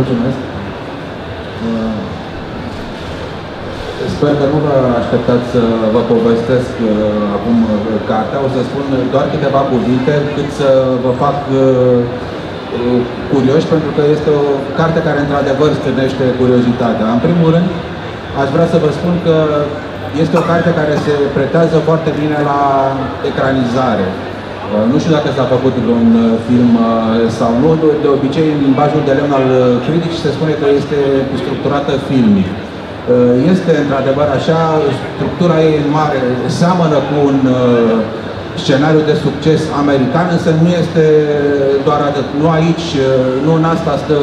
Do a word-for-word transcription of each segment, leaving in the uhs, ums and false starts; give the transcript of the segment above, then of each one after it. Mulțumesc. Sper că nu vă așteptați să vă povestesc acum cartea. O să spun doar câteva cuvinte cât să vă fac curioși, pentru că este o carte care într-adevăr strânește curiozitatea. În primul rând, aș vrea să vă spun că este o carte care se pretează foarte bine la ecranizare. Nu știu dacă s-a făcut un film sau nu. De obicei, în limbajul de lemn al criticii se spune că este structurată filmic. Este într-adevăr așa, structura ei în mare seamănă cu un scenariu de succes american, însă nu este doar atât. Nu aici, nu în asta stă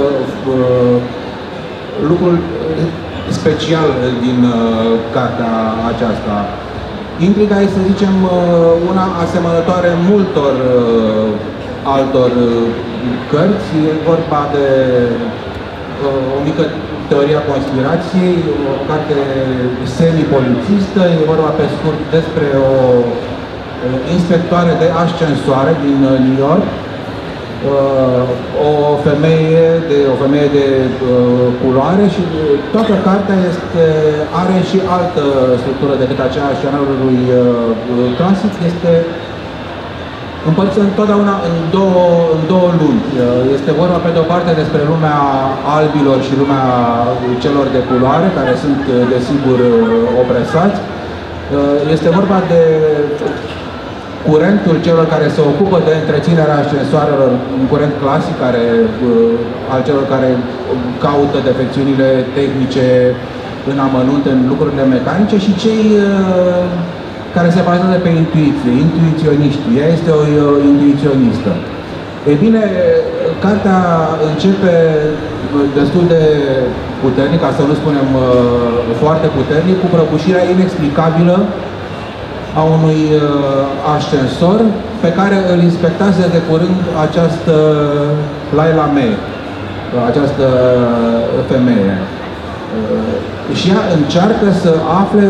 lucrul special din cartea aceasta. Intriga este, să zicem, una asemănătoare multor altor cărți. E vorba de o mică teorie a conspirației, o carte semi-polițistă. E vorba, pe scurt, despre o inspectoare de ascensoare din New York, o femeie de, o femeie de culoare, și toată cartea este, are și altă structură decât aceea a scenariului clasic. Este împărțită întotdeauna în două, în două lumi. Este vorba, pe de-o parte, despre lumea albilor și lumea celor de culoare, care sunt, desigur, opresați. Este vorba de curentul celor care se ocupă de întreținerea ascensoarelor, un curent clasic care, al celor care caută defecțiunile tehnice în amănunte, în lucrurile mecanice, și cei care se bazează pe intuiție, intuiționiști. Ea este o intuiționistă. Ei bine, cartea începe destul de puternic, ca să nu spunem foarte puternic, cu prăbușirea inexplicabilă a unui ascensor pe care îl inspectase de curând această Laila Mae, această femeie. Și ea încearcă să afle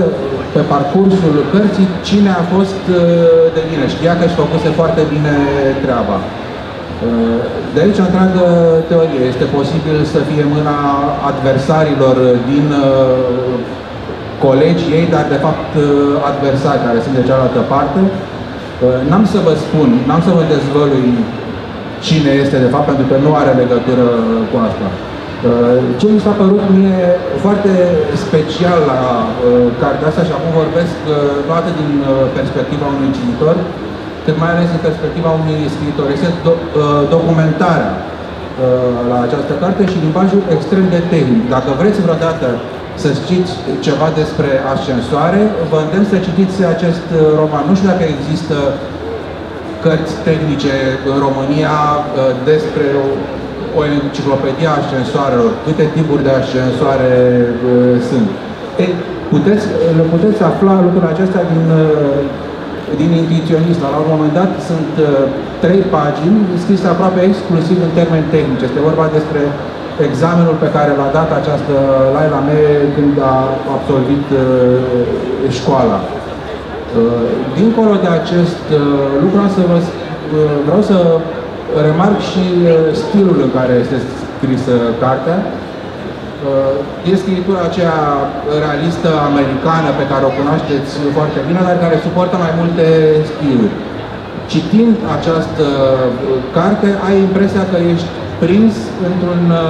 pe parcursul cărții cine a fost de bine. Știa că își făcuse foarte bine treaba. De aici o întreagă teorie. Este posibil să fie mâna adversarilor din colegii ei, dar de fapt adversari care sunt de cealaltă parte. N-am să vă spun, n-am să vă dezvălui cine este de fapt, pentru că nu are legătură cu asta. Ce mi s-a părut mie foarte special la cartea asta, și acum vorbesc nu atât din perspectiva unui cititor, cât mai ales din perspectiva unui scriitor, este documentarea la această carte și limbajul extrem de tehnic. Dacă vreți vreodată să citiți ceva despre ascensoare, vă îndemn să citiți acest roman. Nu știu dacă există cărți tehnice în România despre o, o enciclopedie a ascensoarelor, câte tipuri de ascensoare sunt. Ei, puteți, le puteți afla lucrurile acestea din, din Intuiționista. La un moment dat sunt trei pagini scrise aproape exclusiv în termeni tehnici. Este vorba despre examenul pe care l-a dat această Laila Mae când a absolvit uh, școala. Uh, dincolo de acest uh, lucru, să vă, uh, vreau să remarc și uh, stilul în care este scrisă cartea. Uh, e scritura aceea realistă americană pe care o cunoașteți foarte bine, dar care suportă mai multe stiluri. Citind această uh, carte, ai impresia că ești prins într-un uh,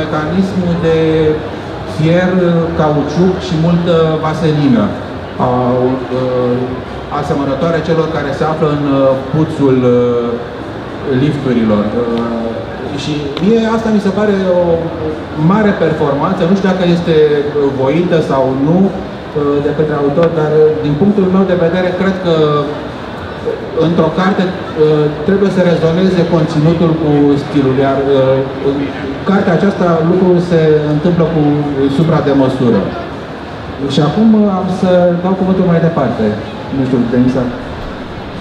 mecanism de fier, cauciuc și multă vaselină, a, uh, asemănătoare celor care se află în uh, puțul uh, lifturilor. Uh, și mie asta mi se pare o mare performanță, nu știu dacă este voită sau nu uh, de către autor, dar din punctul meu de vedere, cred că într-o carte trebuie să rezoneze conținutul cu stilul, iar în cartea aceasta lucrul se întâmplă cu supra de măsură. Și acum am să dau cuvântul mai departe. Nu știu, Denisa.